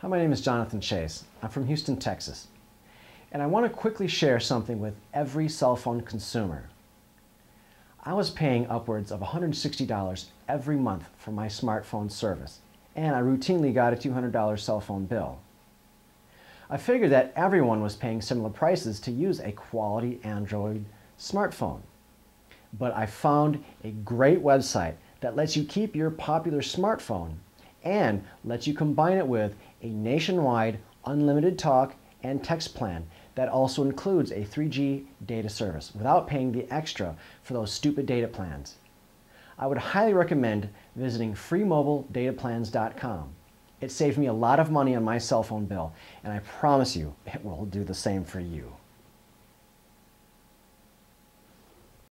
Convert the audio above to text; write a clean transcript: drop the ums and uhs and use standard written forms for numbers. Hi, my name is Jonathan Chase. I'm from Houston, Texas, and I want to quickly share something with every cell phone consumer. I was paying upwards of $160 every month for my smartphone service, and I routinely got a $200 cell phone bill. I figured that everyone was paying similar prices to use a quality Android smartphone, but I found a great website that lets you keep your popular smartphone and lets you combine it with a nationwide unlimited talk and text plan that also includes a 3G data service without paying the extra for those stupid data plans. I would highly recommend visiting freemobiledataplans.com. It saved me a lot of money on my cell phone bill, and I promise you it will do the same for you.